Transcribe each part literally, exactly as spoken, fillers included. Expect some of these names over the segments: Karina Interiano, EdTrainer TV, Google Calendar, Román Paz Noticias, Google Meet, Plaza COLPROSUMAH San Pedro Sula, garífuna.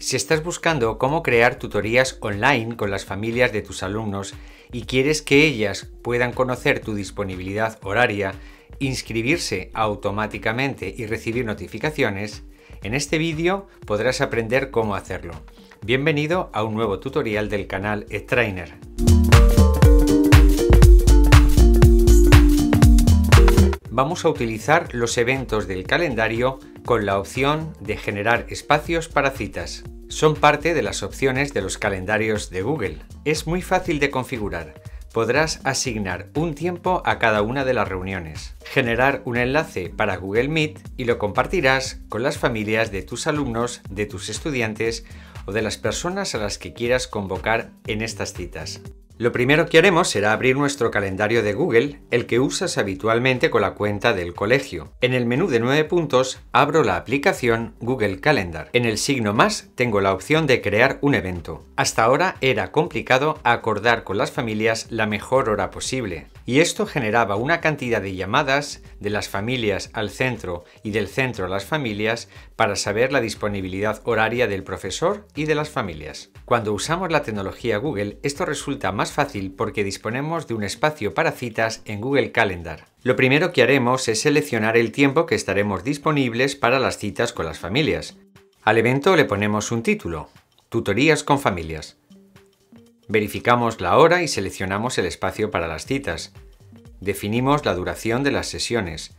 Si estás buscando cómo crear tutorías online con las familias de tus alumnos y quieres que ellas puedan conocer tu disponibilidad horaria, inscribirse automáticamente y recibir notificaciones, en este vídeo podrás aprender cómo hacerlo. Bienvenido a un nuevo tutorial del canal EdTrainer. Vamos a utilizar los eventos del calendario con la opción de generar espacios para citas. Son parte de las opciones de los calendarios de Google. Es muy fácil de configurar. Podrás asignar un tiempo a cada una de las reuniones, generar un enlace para Google Meet y lo compartirás con las familias de tus alumnos, de tus estudiantes o de las personas a las que quieras convocar en estas citas. Lo primero que haremos será abrir nuestro calendario de Google, el que usas habitualmente con la cuenta del colegio. En el menú de nueve puntos, abro la aplicación Google Calendar. En el signo más, tengo la opción de crear un evento. Hasta ahora era complicado acordar con las familias la mejor hora posible, y esto generaba una cantidad de llamadas de las familias al centro y del centro a las familias para saber la disponibilidad horaria del profesor y de las familias. Cuando usamos la tecnología Google, esto resulta más fácil porque disponemos de un espacio para citas en Google Calendar. Lo primero que haremos es seleccionar el tiempo que estaremos disponibles para las citas con las familias. Al evento le ponemos un título, Tutorías con familias. Verificamos la hora y seleccionamos el espacio para las citas. Definimos la duración de las sesiones,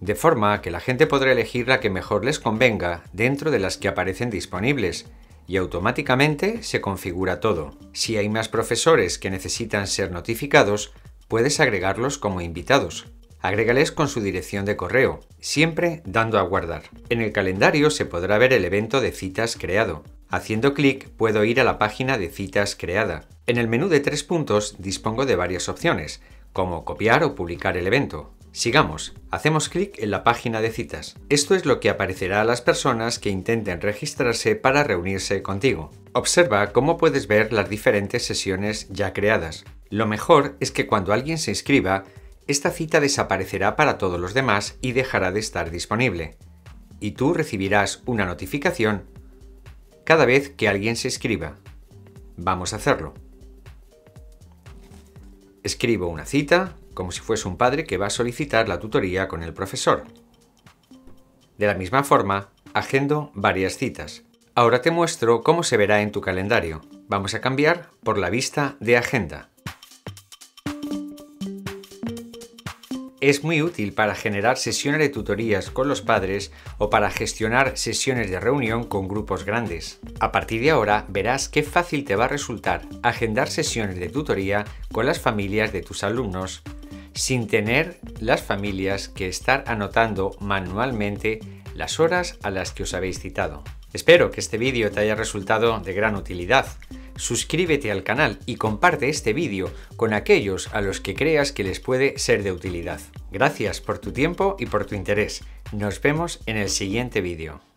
de forma que la gente podrá elegir la que mejor les convenga dentro de las que aparecen disponibles, y automáticamente se configura todo. Si hay más profesores que necesitan ser notificados, puedes agregarlos como invitados. Agrégales con su dirección de correo, siempre dando a guardar. En el calendario se podrá ver el evento de citas creado. Haciendo clic puedo ir a la página de citas creada. En el menú de tres puntos dispongo de varias opciones, como copiar o publicar el evento. Sigamos. Hacemos clic en la página de citas. Esto es lo que aparecerá a las personas que intenten registrarse para reunirse contigo. Observa cómo puedes ver las diferentes sesiones ya creadas. Lo mejor es que cuando alguien se inscriba, esta cita desaparecerá para todos los demás y dejará de estar disponible. Y tú recibirás una notificación cada vez que alguien se inscriba. Vamos a hacerlo. Escribo una cita, como si fuese un padre que va a solicitar la tutoría con el profesor. De la misma forma, agendo varias citas. Ahora te muestro cómo se verá en tu calendario. Vamos a cambiar por la vista de agenda. Es muy útil para generar sesiones de tutorías con los padres o para gestionar sesiones de reunión con grupos grandes. A partir de ahora verás qué fácil te va a resultar agendar sesiones de tutoría con las familias de tus alumnos, sin tener las familias que estar anotando manualmente las horas a las que os habéis citado. Espero que este vídeo te haya resultado de gran utilidad. Suscríbete al canal y comparte este vídeo con aquellos a los que creas que les puede ser de utilidad. Gracias por tu tiempo y por tu interés. Nos vemos en el siguiente vídeo.